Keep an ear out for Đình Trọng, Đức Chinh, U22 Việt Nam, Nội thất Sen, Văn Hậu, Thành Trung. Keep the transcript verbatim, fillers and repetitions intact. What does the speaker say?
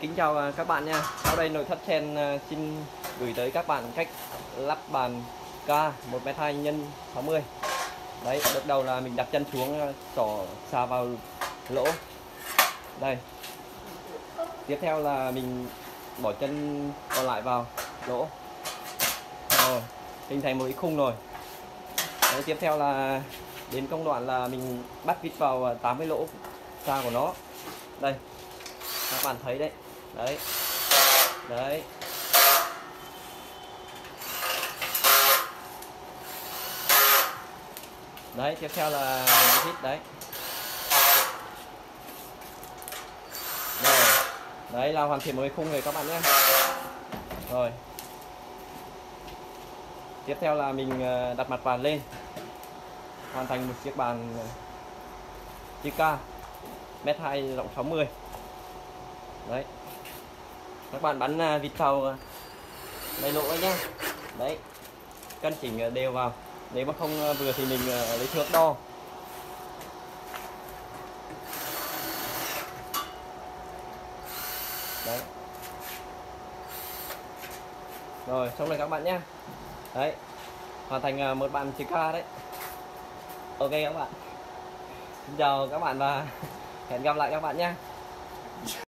Kính chào các bạn nha. Sau đây nội thất Sen xin gửi tới các bạn cách lắp bàn ca một mét hai nhân sáu mươi. Đấy, bước đầu là mình đặt chân xuống, xỏ xà vào lỗ. Đây. Tiếp theo là mình bỏ chân còn lại vào lỗ. Rồi, hình thành một cái khung rồi. Đấy, tiếp theo là đến công đoạn là mình bắt vít vào tám mươi lỗ xà của nó. Đây. Các bạn thấy đấy. Đấy. Đấy. Đấy, tiếp theo là vít đấy. Rồi. Đấy là hoàn thiện một cái khung rồi các bạn nhé. Rồi. Tiếp theo là mình đặt mặt bàn lên. Hoàn thành một chiếc bàn chiếc ca một mét hai rộng sáu mươi. Đấy. Các bạn bắn vịt vào đầy lỗ nhá. Đấy. Căn chỉnh đều vào. Nếu mà không vừa thì mình lấy thước đo. Đấy. Rồi, xong rồi các bạn nhé. Đấy. Hoàn thành một bàn chữ K đấy. Ok các bạn. Xin chào các bạn và hẹn gặp lại các bạn nhé.